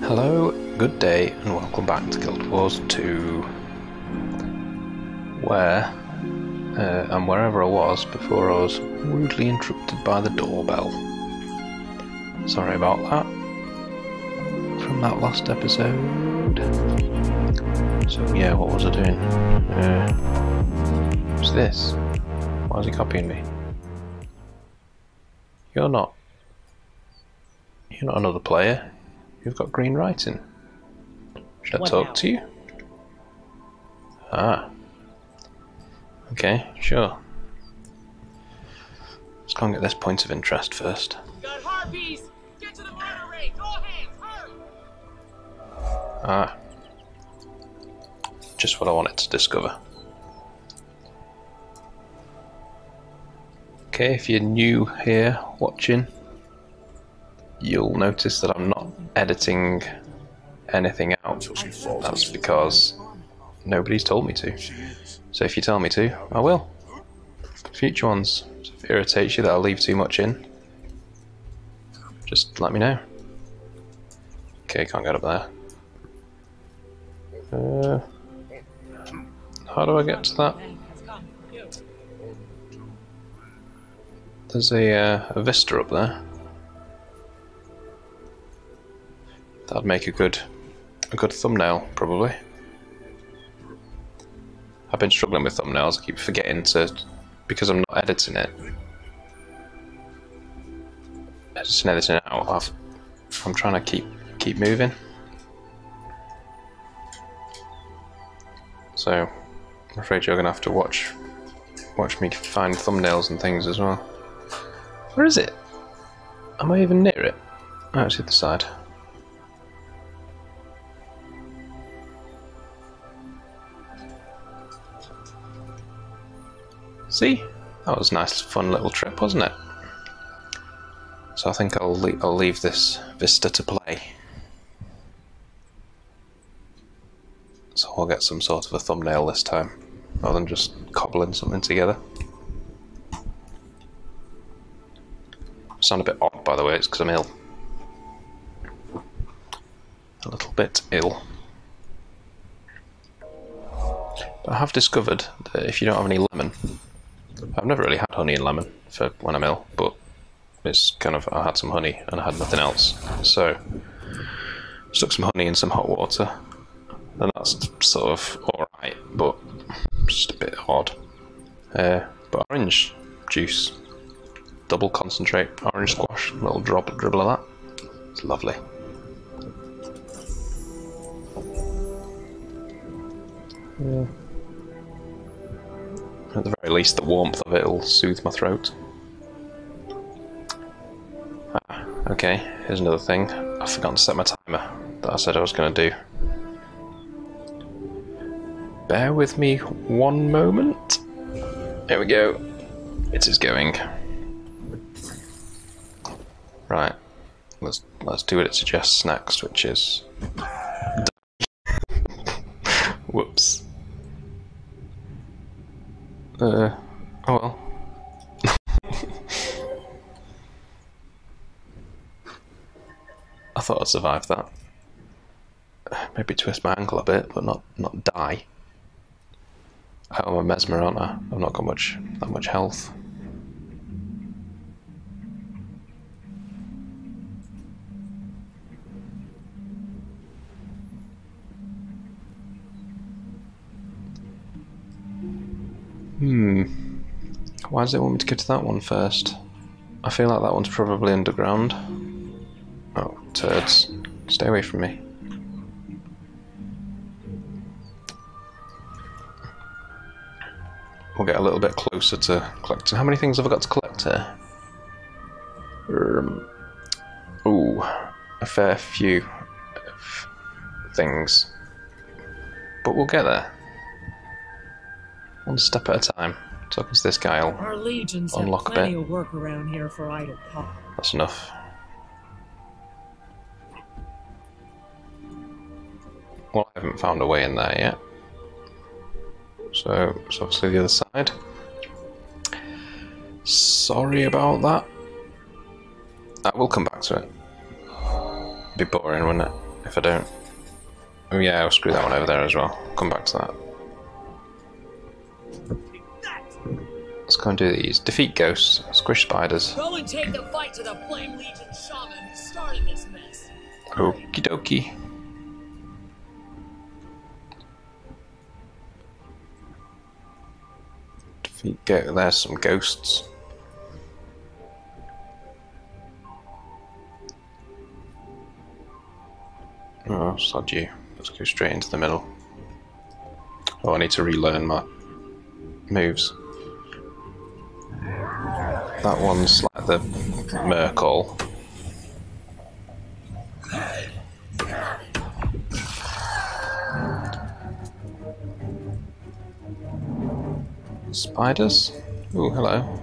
Hello, good day, and welcome back to Guild Wars 2, where, and wherever I was before I was rudely interrupted by the doorbell. Sorry about that, from that last episode. So yeah, what was I doing? What's this? Why is he copying me? You're not another player. You've got green writing. Should I talk to you? Ah. Okay, sure. Let's go and get this point of interest first. Got harpies! Get to the mortar raid! All hands, hurry! Ah. Just what I wanted to discover. Okay, if you're new here watching, you'll notice that I'm not editing anything out. That's because nobody's told me to. So if you tell me to, I will. Future ones. So if it irritates you that I leave too much in, just let me know. Okay, can't get up there. How do I get to that? There's a vista up there. That'd make a good thumbnail, probably. I've been struggling with thumbnails. I keep forgetting to, because I'm not editing it. Editing everything out. I'm trying to keep moving. So I'm afraid you're gonna have to watch me find thumbnails and things as well. Where is it? Am I even near it? Oh, it's the other side. See? That was a nice, fun little trip, wasn't it? So I think I'll leave this vista to play. So I'll get some sort of a thumbnail this time, rather than just cobbling something together. I sound a bit odd, by the way, it's because I'm ill. A little bit ill. But I have discovered that if you don't have any lemon, I've never really had honey and lemon for when I'm ill, but it's kind of, I had some honey and I had nothing else, so stuck some honey in some hot water, and that's sort of alright, but just a bit odd. But orange juice, double concentrate orange squash, little dribble of that, it's lovely. Yeah. At the very least, the warmth of it will soothe my throat. Ah, okay, here's another thing. I've forgotten to set my timer that I said I was going to do. Bear with me one moment. There we go. It is going. Right. Let's do what it suggests next, which is... Whoops. Oh well. I thought I'd survive that. Maybe twist my ankle a bit, but not die. Oh, I'm a mesmer, aren't I? I've not got that much health. Why does it want me to go to that one first? I feel like that one's probably underground. Oh, turds. Stay away from me. We'll get a little bit closer to collecting. How many things have I got to collect here? Ooh, a fair few things. But we'll get there. One step at a time. Talking to this guy, I'll unlock a bit. Of work around here for idle talk. That's enough. Well, I haven't found a way in there yet. So it's obviously the other side. Sorry about that. I will come back to it. It'd be boring, wouldn't it, if I don't. Oh yeah, I'll screw that one over there as well. Come back to that. Let's go and do these. Defeat ghosts. Squish spiders. Go and take the fight to the Flame Legion shaman who started this mess. Okie dokie. Defeat go. There's some ghosts. Oh, sod you. Let's go straight into the middle. Oh, I need to relearn my moves. That one's like the Merkel. Spiders? Ooh, hello.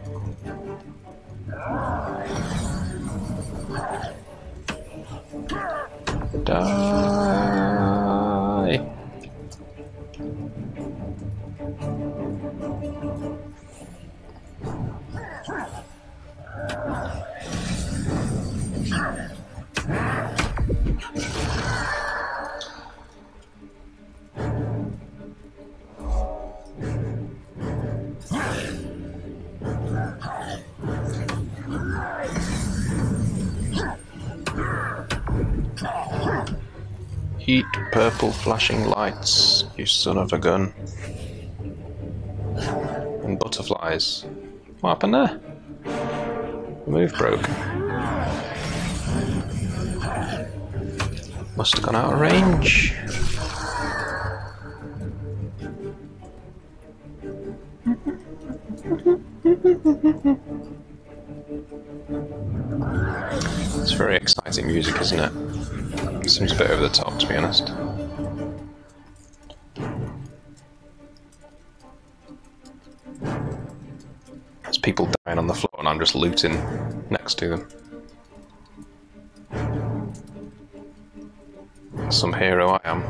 Die. Eat purple flashing lights, you son of a gun. And butterflies. What happened there? The move broke. Must have gone out of range. It's very exciting music, isn't it? Seems a bit over the top, to be honest. There's people dying on the floor and I'm just looting next to them. Some hero I am.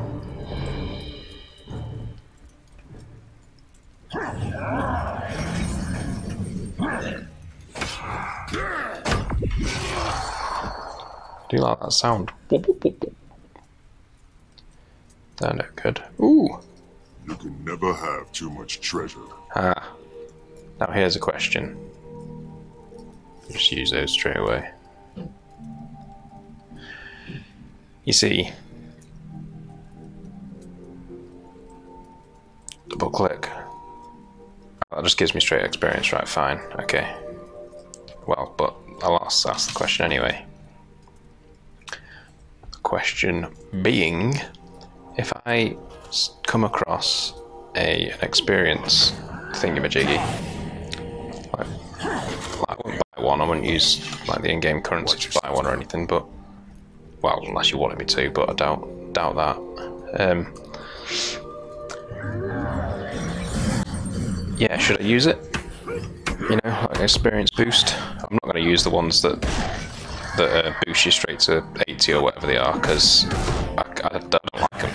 Do you like that sound? They're no good. Ooh! You can never have too much treasure. Ah. Now here's a question. Just use those straight away. You see. Double click. Oh, that just gives me straight experience, right? Fine. Okay. Well, but I'll ask the question anyway. Question being, if I come across an experience thingamajiggy, I wouldn't buy one, I wouldn't use like the in-game currency to buy one or anything, but, well, unless you wanted me to, but I doubt that. Yeah, should I use it? You know, like an experience boost? I'm not going to use the ones that boost you straight to 80 or whatever they are, because I don't like them.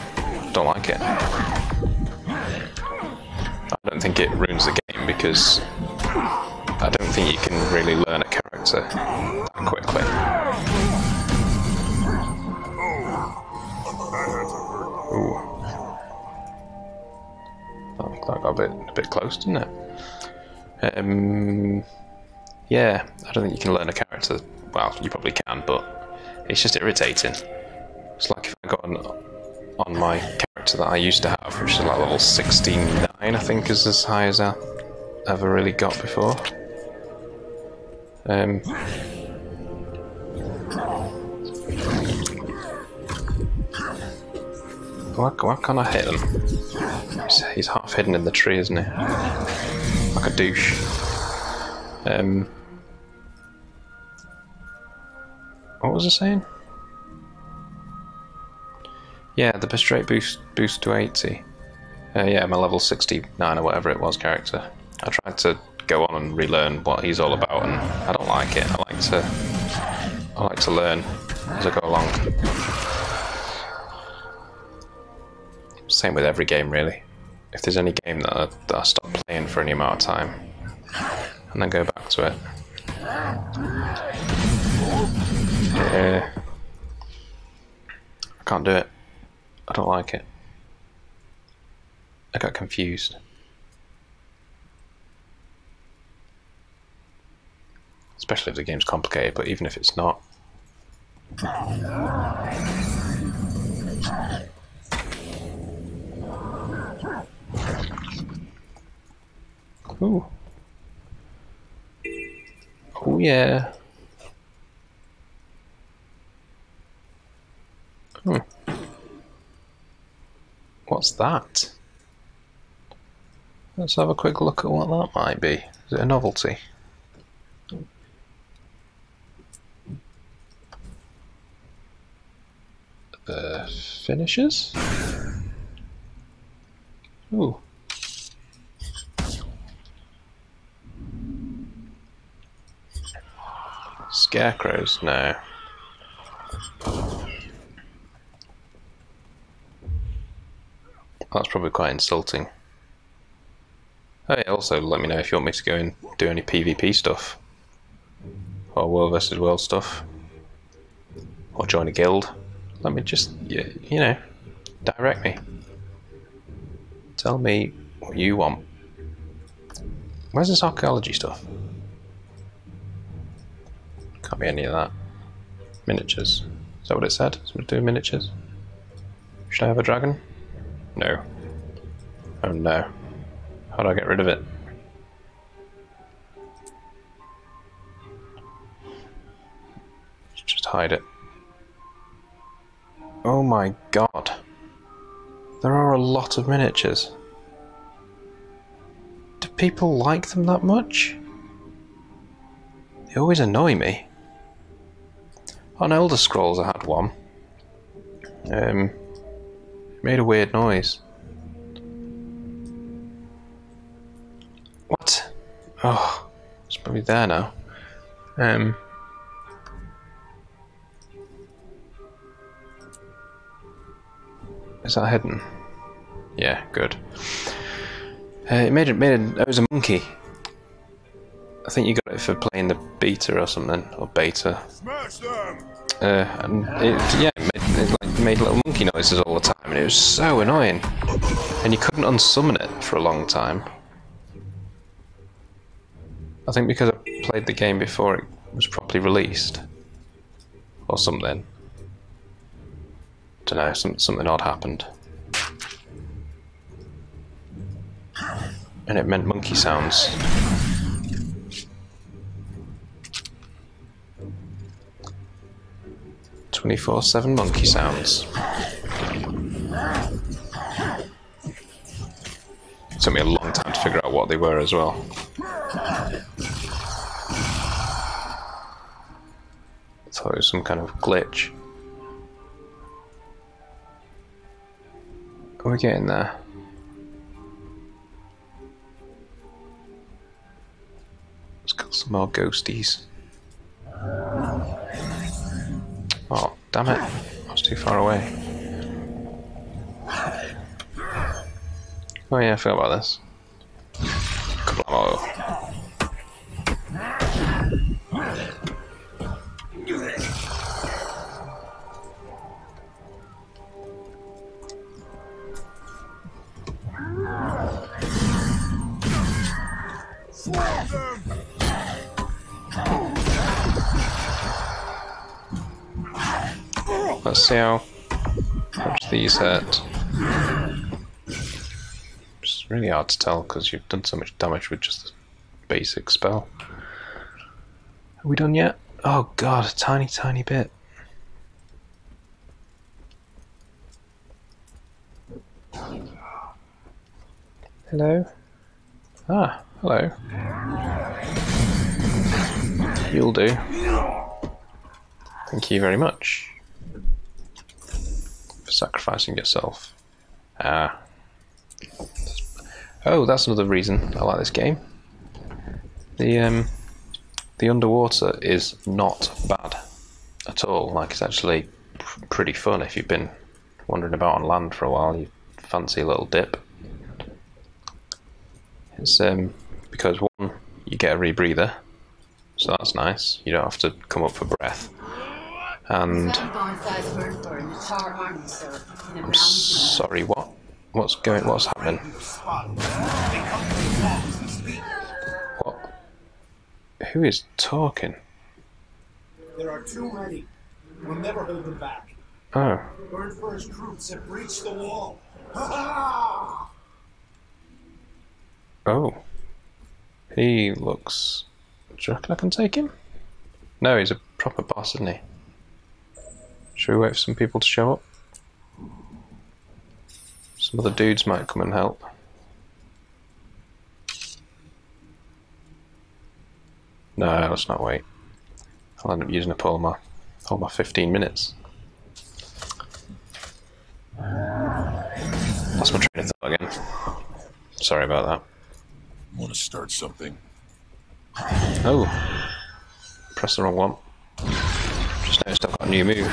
Don't like it. I don't think it ruins the game, because I don't think you can really learn a character that quickly. Ooh. That got a bit close, didn't it? Yeah, I don't think you can learn a character. Well, you probably can, but it's just irritating. It's like if I got on my character that I used to have, which is like level 69, I think, is as high as I ever really got before. Why can't I hit him? He's half hidden in the tree, isn't he? Like a douche. What was I saying? Yeah, the straight boost to 80. Yeah, my level 69 or whatever it was character. I tried to go on and relearn what he's all about, and I don't like it. I like to learn as I go along. Same with every game, really. If there's any game that I stop playing for any amount of time, and then go back to it. I can't do it. I don't like it. I got confused. Especially if the game's complicated, but even if it's not. Ooh. Oh yeah. Hmm. What's that? Let's have a quick look at what that might be. Is it a novelty? Finishes? Ooh. Scarecrows? No. That's probably quite insulting. Hey, also let me know if you want me to go and do any PvP stuff. Or world versus world stuff. Or join a guild. Let me just, you know, direct me. Tell me what you want. Where's this archaeology stuff? Can't be any of that. Miniatures. Is that what it said? It's going to do miniatures. Should I have a dragon? No. Oh no. How do I get rid of it? Just hide it. Oh my god. There are a lot of miniatures. Do people like them that much? They always annoy me. On Elder Scrolls I had one. It made a weird noise. What? Oh, it's probably there now. Is that hidden? Yeah, good. It was a monkey. I think you got it for playing the beta or something, or beta. Smash them! And it made little monkey noises all the time, and it was so annoying. And you couldn't unsummon it for a long time. I think because I played the game before it was properly released, or something. Dunno, something odd happened. And it meant monkey sounds. twenty-four/7 monkey sounds. It took me a long time to figure out what they were as well. I thought it was some kind of glitch. Are we getting there? Let's kill some more ghosties. Oh, damn it. I was too far away. Oh yeah, I forgot about this. Couple of Let's see how much these hurt. It's really hard to tell because you've done so much damage with just the basic spell. Are we done yet? Oh god, a tiny, tiny bit. Hello? Ah, hello. You'll do. Thank you very much. For sacrificing yourself. Ah. Oh, that's another reason I like this game. The underwater is not bad at all. Like, it's actually pretty fun if you've been wandering about on land for a while. You fancy a little dip. It's because one, you get a rebreather, so that's nice. You don't have to come up for breath. And I'm sorry, what? What's happening? What? Who is talking? There are too many. We'll never hold them back. Oh. Burn first troops have breached the wall. Oh. He looks... Do you reckon I can take him? No, he's a proper boss, isn't he? Should we wait for some people to show up? Some other dudes might come and help. No, let's not wait. I'll end up using up all my 15 minutes. That's my train of thought again. Sorry about that. Want to start something? Oh, press the wrong one. Just noticed I've got a new move.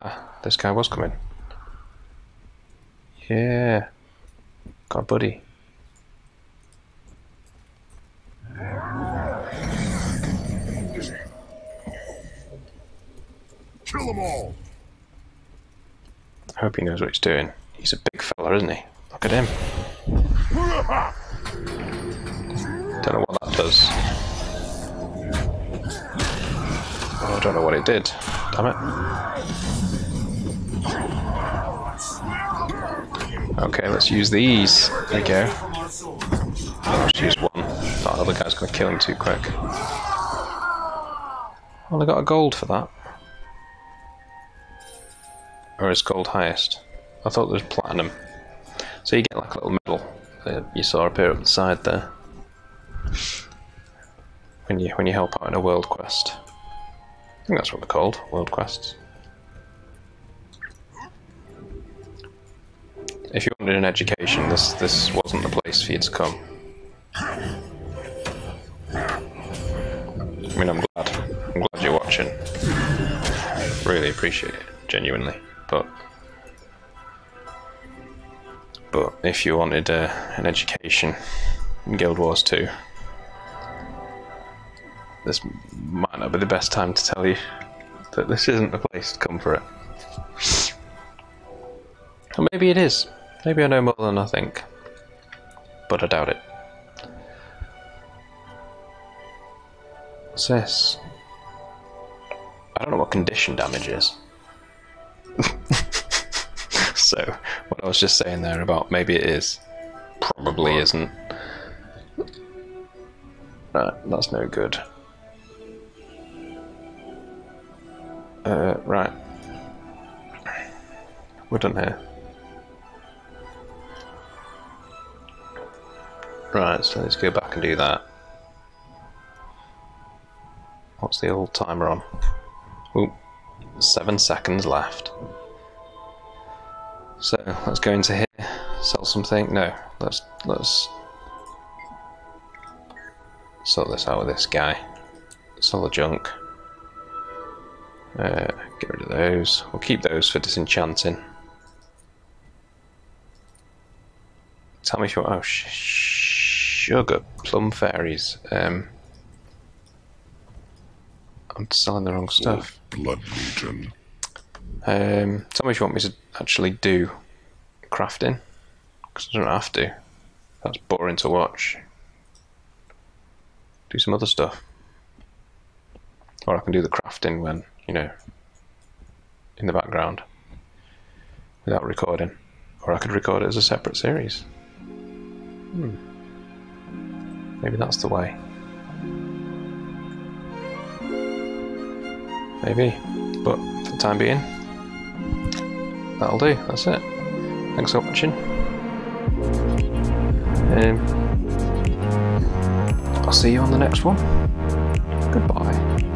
Ah, this guy was coming. Yeah, got a buddy. Kill them all. I hope he knows what he's doing. He's a big fella, isn't he? Look at him. Don't know what that does. Oh, I don't know what it did. Damn it. Okay, let's use these. There you go. I'll just use one. That other guy's going to kill him too quick. Well, I got a gold for that. Or is gold highest? I thought there was platinum. So you get like a little medal that you saw appear up the side there when you help out in a world quest. I think that's what they're called, world quests. If you wanted an education, this wasn't the place for you to come. I mean, I'm glad you're watching. Really appreciate it, genuinely. But if you wanted an education in Guild Wars 2, this might not be the best time to tell you that this isn't the place to come for it. Or maybe it is. Maybe I know more than I think. But I doubt it. What's this? I don't know what condition damage is. So, what I was just saying there about maybe it is, probably isn't. Right, that's no good. Right. We're done here. Right, so let's go back and do that. What's the old timer on? Oop, 7 seconds left. So let's go into here, sell something. No, let's sort this out with this guy. Sell the junk. Get rid of those. We'll keep those for disenchanting. Tell me if you want. Oh, sugar plum fairies. I'm selling the wrong stuff. Blood Legion. Tell me if you want me to actually do crafting, because I don't have to. That's boring to watch. Do some other stuff, or I can do the crafting when, you know, in the background without recording, or I could record it as a separate series. Maybe that's the way. Maybe, but for the time being, that'll do, that's it. Thanks for watching. I'll see you on the next one. Goodbye.